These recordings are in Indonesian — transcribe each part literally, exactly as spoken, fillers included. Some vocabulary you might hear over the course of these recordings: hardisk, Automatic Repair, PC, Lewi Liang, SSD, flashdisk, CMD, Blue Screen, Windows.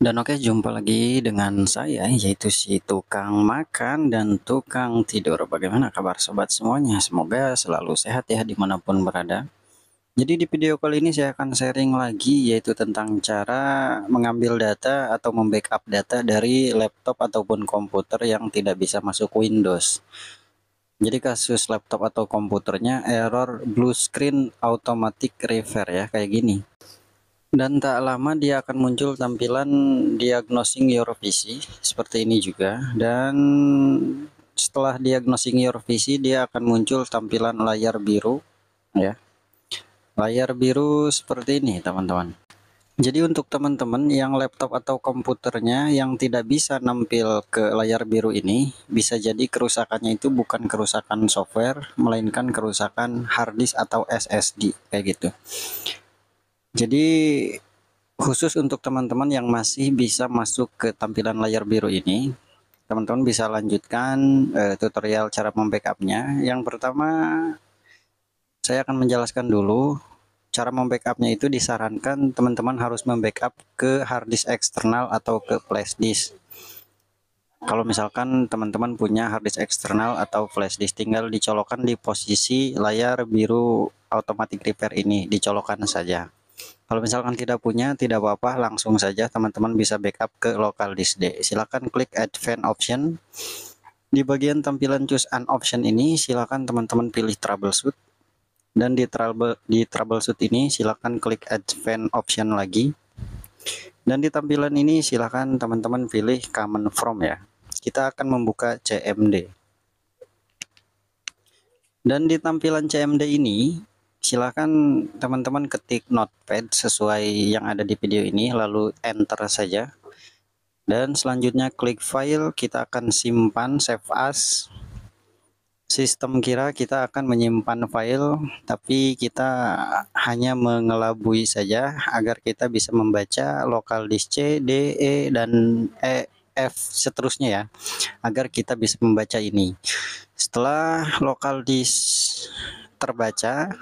Dan oke, jumpa lagi dengan saya, yaitu si tukang makan dan tukang tidur. Bagaimana kabar sobat semuanya? Semoga selalu sehat ya dimanapun berada. Jadi di video kali ini saya akan sharing lagi, yaitu tentang cara mengambil data atau membackup data dari laptop ataupun komputer yang tidak bisa masuk Windows. Jadi kasus laptop atau komputernya error Blue Screen Automatic Repair ya, kayak gini. Dan tak lama dia akan muncul tampilan diagnosing your P C seperti ini juga. Dan setelah diagnosing your P C, dia akan muncul tampilan layar biru ya, layar biru seperti ini teman-teman. Jadi untuk teman-teman yang laptop atau komputernya yang tidak bisa nampil ke layar biru ini, bisa jadi kerusakannya itu bukan kerusakan software, melainkan kerusakan harddisk atau S S D kayak gitu. Jadi khusus untuk teman-teman yang masih bisa masuk ke tampilan layar biru ini, teman-teman bisa lanjutkan eh, tutorial cara membackupnya. Yang pertama saya akan menjelaskan dulu cara membackupnya. Itu disarankan teman-teman harus membackup ke harddisk eksternal atau ke flash disk. Kalau misalkan teman-teman punya harddisk eksternal atau flash disk, tinggal dicolokkan di posisi layar biru automatic repair ini, dicolokkan saja. Kalau misalkan tidak punya, tidak apa-apa, langsung saja teman-teman bisa backup ke local disk D. Silakan klik Advanced Option. Di bagian tampilan Choose an Option ini, silakan teman-teman pilih Troubleshoot. Dan di, trouble, di Troubleshoot ini, silakan klik Advanced Option lagi. Dan di tampilan ini, silakan teman-teman pilih Command From ya. Kita akan membuka C M D. Dan di tampilan C M D ini, silahkan teman-teman ketik notepad sesuai yang ada di video ini, lalu enter saja. Dan selanjutnya klik file, kita akan simpan, save as. Sistem kira kita akan menyimpan file, tapi kita hanya mengelabui saja agar kita bisa membaca local disk C, D, E, dan E, F seterusnya ya, agar kita bisa membaca ini. Setelah local disk terbaca,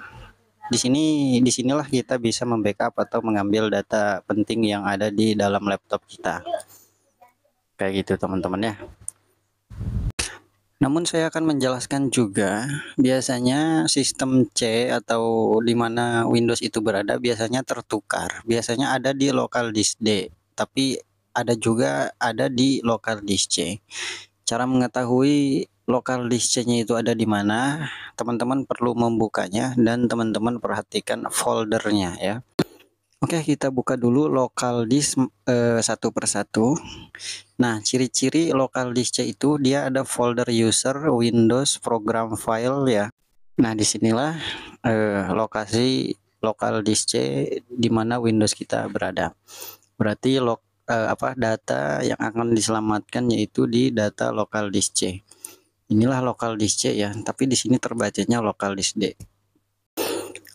Di sini, disinilah kita bisa membackup atau mengambil data penting yang ada di dalam laptop kita. Kayak gitu teman-teman ya. Namun saya akan menjelaskan juga, biasanya sistem C atau di mana Windows itu berada biasanya tertukar. Biasanya ada di local disk D, tapi ada juga ada di local disk C. Cara mengetahui local disk C-nya itu ada di mana, teman-teman perlu membukanya dan teman-teman perhatikan foldernya ya. Oke, kita buka dulu local disk eh, satu persatu. Nah, ciri-ciri local disk C itu dia ada folder user, Windows, program file ya. Nah, disinilah eh, lokasi local disk C di mana Windows kita berada. Berarti lo, eh, apa data yang akan diselamatkan yaitu di data local disk C. Inilah local disk C ya, tapi di sini terbacanya local disk D.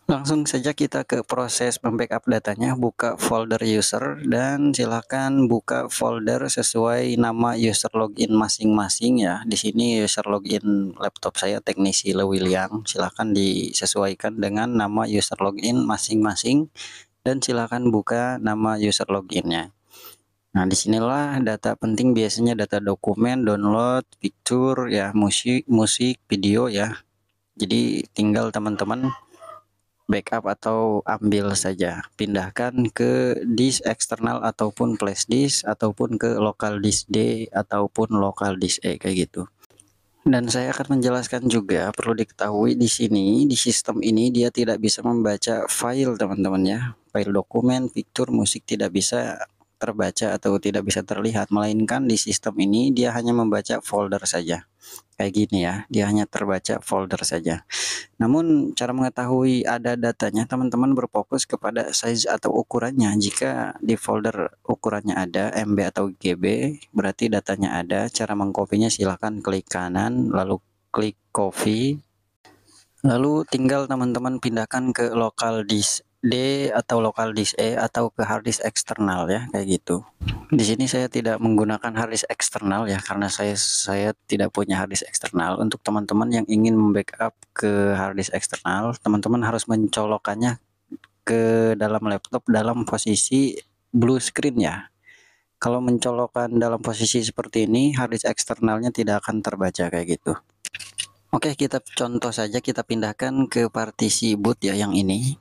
Langsung saja kita ke proses membackup datanya, buka folder user dan silakan buka folder sesuai nama user login masing-masing ya. Di sini user login laptop saya teknisi Lewi Liang, silakan disesuaikan dengan nama user login masing-masing dan silakan buka nama user loginnya. Nah, disinilah data penting, biasanya data dokumen, download, picture, ya, musik, musik, video ya. Jadi tinggal teman-teman backup atau ambil saja, pindahkan ke disk eksternal ataupun flash disk ataupun ke local disk D ataupun local disk E kayak gitu. Dan saya akan menjelaskan juga, perlu diketahui di sini di sistem ini dia tidak bisa membaca file teman-teman ya, file dokumen, picture, musik tidak bisa terbaca atau tidak bisa terlihat, melainkan di sistem ini dia hanya membaca folder saja kayak gini ya, dia hanya terbaca folder saja. Namun cara mengetahui ada datanya, teman-teman berfokus kepada size atau ukurannya. Jika di folder ukurannya ada M B atau G B, berarti datanya ada. Cara mengkopinya silahkan klik kanan lalu klik copy, lalu tinggal teman-teman pindahkan ke local disk D atau local disk E atau ke harddisk eksternal ya, kayak gitu. Di sini saya tidak menggunakan harddisk eksternal ya, karena saya saya tidak punya harddisk eksternal. Untuk teman-teman yang ingin membackup ke harddisk eksternal, teman-teman harus mencolokkannya ke dalam laptop dalam posisi blue screen ya. Kalau mencolokkan dalam posisi seperti ini, harddisk eksternalnya tidak akan terbaca kayak gitu. Oke, kita contoh saja, kita pindahkan ke partisi boot ya yang ini.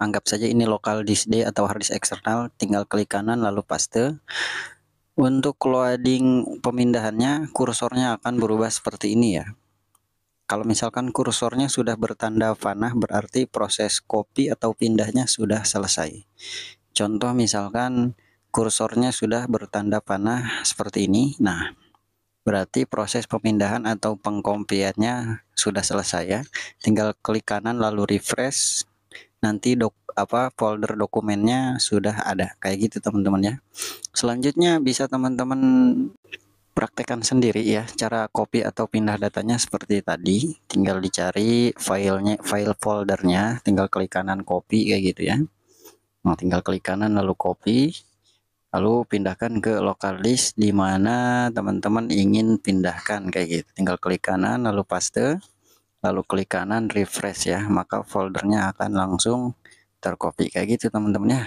Anggap saja ini lokal disk D atau harddisk eksternal, tinggal klik kanan lalu paste. Untuk loading pemindahannya, kursornya akan berubah seperti ini ya. Kalau misalkan kursornya sudah bertanda panah, berarti proses copy atau pindahnya sudah selesai. Contoh misalkan kursornya sudah bertanda panah seperti ini, nah berarti proses pemindahan atau pengkopiannya sudah selesai ya. Tinggal klik kanan lalu refresh, nanti dok, apa folder dokumennya sudah ada kayak gitu teman-teman ya. Selanjutnya bisa teman-teman praktekkan sendiri ya cara copy atau pindah datanya seperti tadi. Tinggal dicari filenya, file foldernya, tinggal klik kanan copy kayak gitu ya. Nah, tinggal klik kanan lalu copy. Lalu pindahkan ke local disk di mana teman-teman ingin pindahkan kayak gitu. Tinggal klik kanan lalu paste, lalu klik kanan refresh ya, maka foldernya akan langsung tercopy kayak gitu teman-teman ya.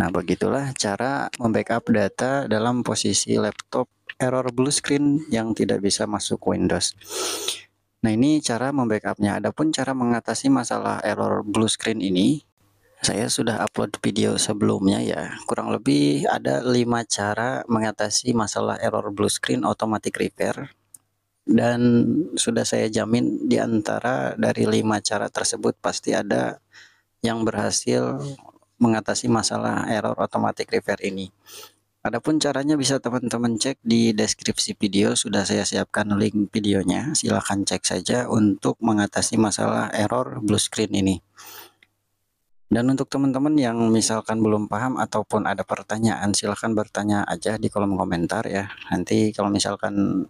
Nah, begitulah cara membackup data dalam posisi laptop error blue screen yang tidak bisa masuk Windows. Nah, ini cara membackupnya. Adapun cara mengatasi masalah error blue screen ini, saya sudah upload video sebelumnya ya, kurang lebih ada lima cara mengatasi masalah error blue screen automatic repair, dan sudah saya jamin di antara dari lima cara tersebut pasti ada yang berhasil mengatasi masalah error automatic repair ini. Adapun caranya bisa teman-teman cek di deskripsi video, sudah saya siapkan link videonya, silahkan cek saja untuk mengatasi masalah error blue screen ini. Dan untuk teman-teman yang misalkan belum paham ataupun ada pertanyaan, silahkan bertanya aja di kolom komentar ya. Nanti kalau misalkan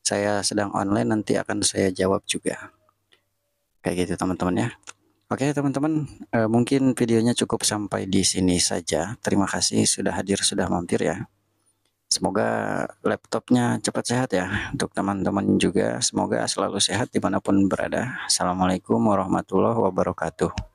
saya sedang online, nanti akan saya jawab juga. Kayak gitu teman-teman ya. Oke teman-teman, eh, mungkin videonya cukup sampai di sini saja. Terima kasih sudah hadir, sudah mampir ya. Semoga laptopnya cepat sehat ya. Untuk teman-teman juga, semoga selalu sehat dimanapun berada. Assalamualaikum warahmatullahi wabarakatuh.